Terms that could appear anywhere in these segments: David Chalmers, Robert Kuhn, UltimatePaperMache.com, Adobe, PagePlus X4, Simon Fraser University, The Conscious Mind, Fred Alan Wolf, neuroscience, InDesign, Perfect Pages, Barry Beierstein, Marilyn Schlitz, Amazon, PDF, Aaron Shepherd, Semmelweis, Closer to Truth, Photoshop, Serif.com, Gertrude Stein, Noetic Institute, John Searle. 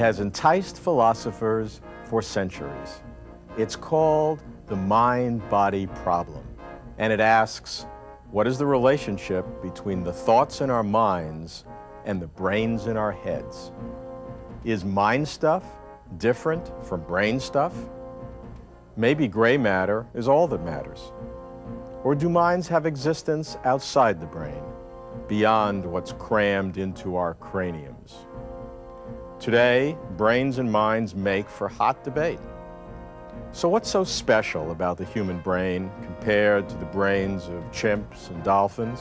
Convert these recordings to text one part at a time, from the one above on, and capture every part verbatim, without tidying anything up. has enticed philosophers for centuries. It's called the mind-body problem, and it asks, what is the relationship between the thoughts in our minds and the brains in our heads? Is mind stuff different from brain stuff? Maybe gray matter is all that matters. Or do minds have existence outside the brain, beyond what's crammed into our craniums? Today, brains and minds make for hot debate. So what's so special about the human brain compared to the brains of chimps and dolphins?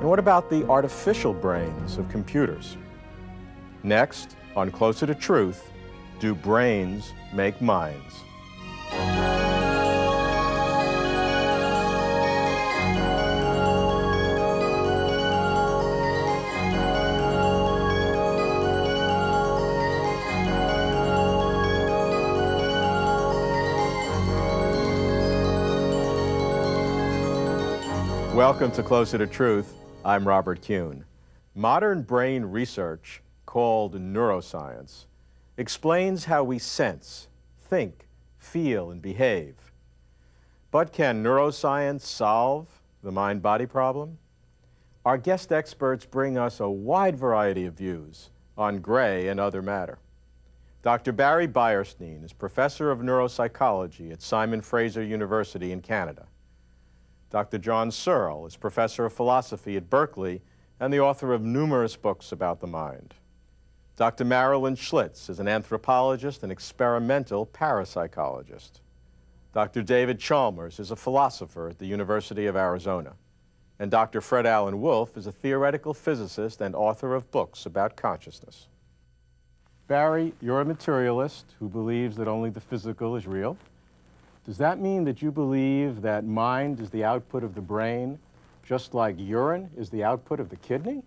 And what about the artificial brains of computers? Next, on Closer to Truth, do brains make minds? Welcome to Closer to Truth. I'm Robert Kuhn. Modern brain research, called neuroscience, explains how we sense, think, feel, and behave. But can neuroscience solve the mind-body problem? Our guest experts bring us a wide variety of views on gray and other matter. Doctor Barry Beierstein is professor of neuropsychology at Simon Fraser University in Canada. Doctor John Searle is professor of philosophy at Berkeley and the author of numerous books about the mind. Doctor Marilyn Schlitz is an anthropologist and experimental parapsychologist. Doctor David Chalmers is a philosopher at the University of Arizona. And Doctor Fred Alan Wolf is a theoretical physicist and author of books about consciousness. Barry, you're a materialist who believes that only the physical is real. Does that mean that you believe that mind is the output of the brain, just like urine is the output of the kidney?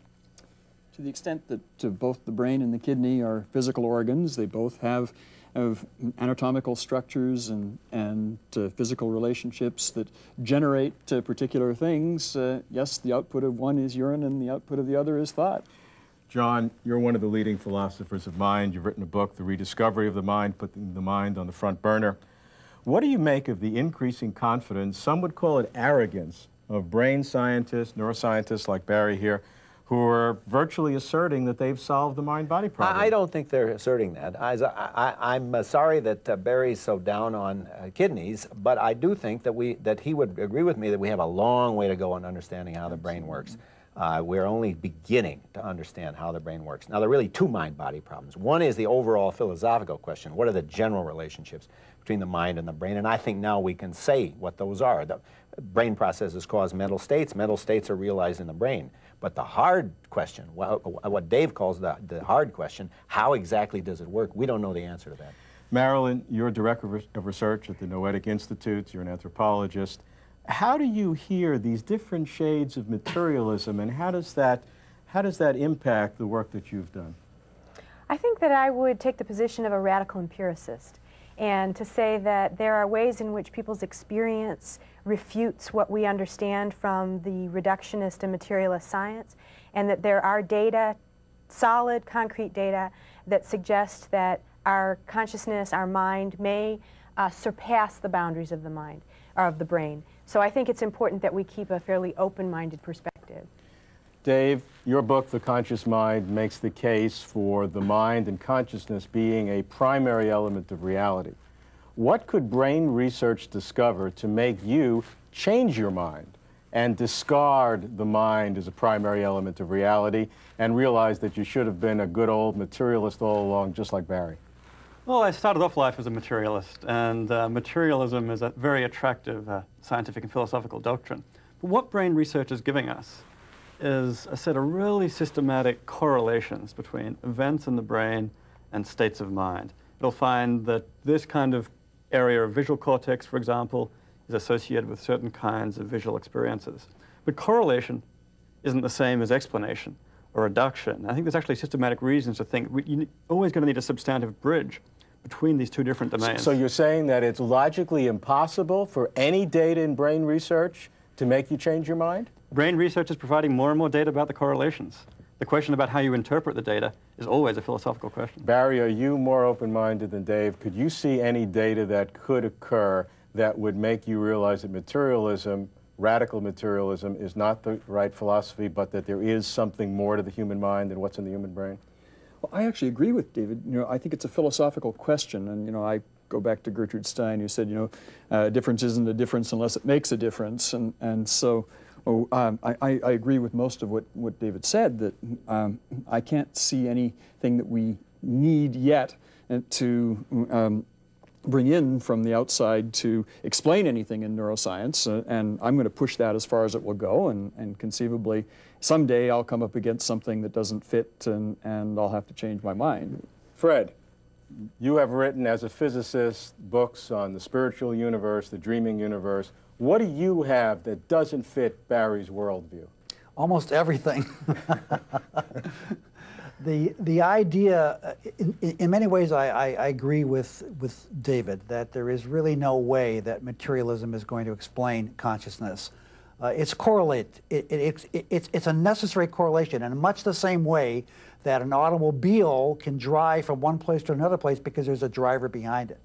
To the extent that uh, both the brain and the kidney are physical organs, they both have, have anatomical structures and, and uh, physical relationships that generate uh, particular things. Uh, yes, the output of one is urine and the output of the other is thought. John, you're one of the leading philosophers of mind. You've written a book, The Rediscovery of the Mind, Putting the Mind on the Front Burner. What do you make of the increasing confidence, some would call it arrogance, of brain scientists, neuroscientists like Barry here, who are virtually asserting that they've solved the mind-body problem? I don't think they're asserting that. I, I, I'm sorry that uh, Barry's so down on uh, kidneys, but I do think that, we, that he would agree with me that we have a long way to go in understanding how the brain works. Uh, we're only beginning to understand how the brain works. Now, there are really two mind-body problems. One is the overall philosophical question. What are the general relationships between the mind and the brain? And I think now we can say what those are. The brain processes cause mental states. Mental states are realized in the brain. But the hard question, what Dave calls the, the hard question, how exactly does it work? We don't know the answer to that. Marilyn, you're director of research at the Noetic Institute. You're an anthropologist. How do you hear these different shades of materialism, and how does that, how does that impact the work that you've done? I think that I would take the position of a radical empiricist, and to say that there are ways in which people's experience refutes what we understand from the reductionist and materialist science, and that there are data, solid, concrete data, that suggest that our consciousness, our mind, may uh, surpass the boundaries of the mind, or of the brain. So I think it's important that we keep a fairly open-minded perspective. Dave, your book, The Conscious Mind, makes the case for the mind and consciousness being a primary element of reality. What could brain research discover to make you change your mind and discard the mind as a primary element of reality and realize that you should have been a good old materialist all along, just like Barry? Well, I started off life as a materialist, and uh, materialism is a very attractive uh, scientific and philosophical doctrine. But what brain research is giving us is a set of really systematic correlations between events in the brain and states of mind. It'll find that this kind of area of visual cortex, for example, is associated with certain kinds of visual experiences. But correlation isn't the same as explanation or reduction. I think there's actually systematic reasons to think we, you're always going to need a substantive bridge between these two different domains. So you're saying that it's logically impossible for any data in brain research to make you change your mind? Brain research is providing more and more data about the correlations. The question about how you interpret the data is always a philosophical question. Barry, are you more open-minded than Dave? Could you see any data that could occur that would make you realize that materialism, radical materialism, is not the right philosophy, but that there is something more to the human mind than what's in the human brain? Well, I actually agree with David. You know, I think it's a philosophical question, and you know, I go back to Gertrude Stein, who said, you know, uh, difference isn't a difference unless it makes a difference, and and so. Oh, um, I, I agree with most of what, what David said, that um, I can't see anything that we need yet to um, bring in from the outside to explain anything in neuroscience, uh, and I'm going to push that as far as it will go, and, and conceivably someday I'll come up against something that doesn't fit, and, and I'll have to change my mind. Fred, you have written as a physicist books on the spiritual universe, the dreaming universe. What do you have that doesn't fit Barry's worldview? Almost everything. the the idea, in, in many ways, I, I, I agree with, with David, that there is really no way that materialism is going to explain consciousness. Uh, it's correlate. It, it, it, it, it's, it's a necessary correlation, in much the same way that an automobile can drive from one place to another place because there's a driver behind it.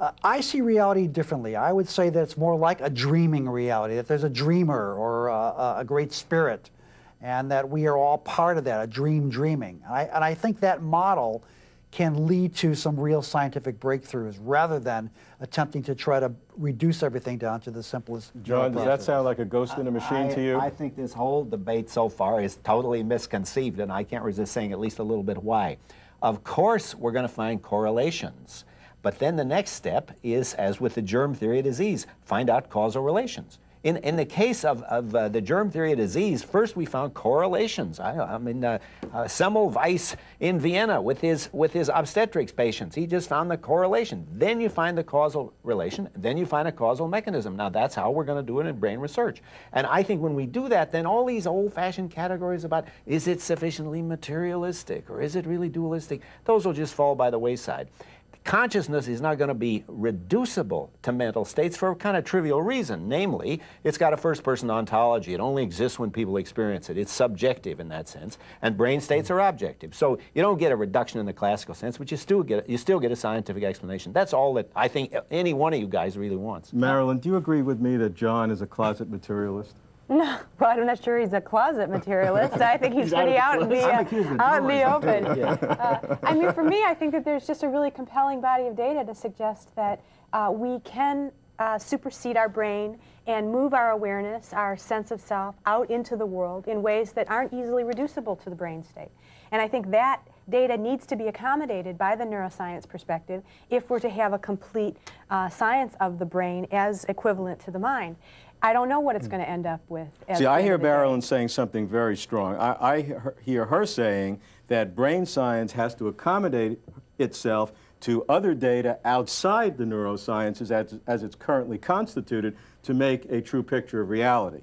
Uh, I see reality differently. I would say that it's more like a dreaming reality, that there's a dreamer or a, a great spirit, and that we are all part of that, a dream dreaming. And I, and I think that model can lead to some real scientific breakthroughs rather than attempting to try to reduce everything down to the simplest. John, does that sound like a ghost in a machine I, to you? I think this whole debate so far is totally misconceived, and I can't resist saying at least a little bit why. Of course, we're going to find correlations. But then the next step is, as with the germ theory of disease, find out causal relations. In, in the case of, of uh, the germ theory of disease, first we found correlations. I, I mean, uh, uh, Semmelweis in Vienna with his, with his obstetrics patients, he just found the correlation. Then you find the causal relation, then you find a causal mechanism. Now that's how we're going to do it in brain research. And I think when we do that, then all these old-fashioned categories about is it sufficiently materialistic or is it really dualistic, those will just fall by the wayside. Consciousness is not going to be reducible to mental states for a kind of trivial reason. Namely, it's got a first-person ontology. It only exists when people experience it. It's subjective in that sense, and brain states are objective. So you don't get a reduction in the classical sense, but you still get, you still get a scientific explanation. That's all that I think any one of you guys really wants. Marilyn, do you agree with me that John is a closet materialist? No, well, I'm not sure he's a closet materialist. I think he's, he's pretty out in the, uh, out in the open. Yeah. Uh, I mean, for me, I think that there's just a really compelling body of data to suggest that uh, we can uh, supersede our brain and move our awareness, our sense of self, out into the world in ways that aren't easily reducible to the brain state. And I think that data needs to be accommodated by the neuroscience perspective if we're to have a complete uh, science of the brain as equivalent to the mind. I don't know what it's going to end up with. See, I hear Marilyn saying something very strong. I, I hear her saying that brain science has to accommodate itself to other data outside the neurosciences as, as it's currently constituted to make a true picture of reality.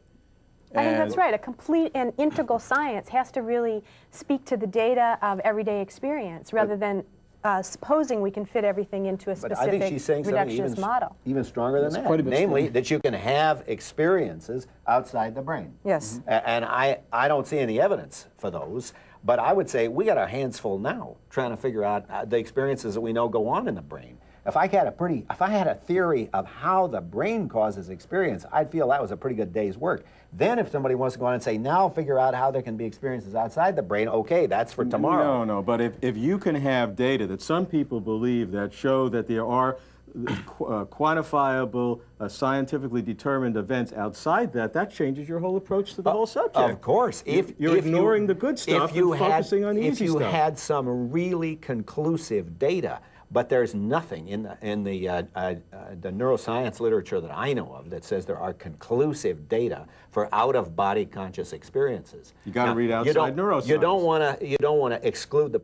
I think that's right. A complete and integral science has to really speak to the data of everyday experience rather than Uh, supposing we can fit everything into a specific reductionist even, model. Even stronger than that, namely that you can have experiences outside the brain. Yes. Mm-hmm. And I, I don't see any evidence for those, but I would say we got our hands full now trying to figure out the experiences that we know go on in the brain. If I had a pretty, if I had a theory of how the brain causes experience, I'd feel that was a pretty good day's work. Then if somebody wants to go on and say, now figure out how there can be experiences outside the brain, okay, that's for tomorrow. No, no, but if, if you can have data that some people believe that show that there are uh, quantifiable, uh, scientifically determined events outside that, that changes your whole approach to the uh, whole subject. Of course. If, You're if ignoring you, the good stuff if you and had, focusing on the easy stuff. If you had some really conclusive data, but there's nothing in the, in the, uh, uh, the neuroscience literature that I know of that says there are conclusive data for out-of-body conscious experiences. You got to read outside neuroscience. You don't want to exclude the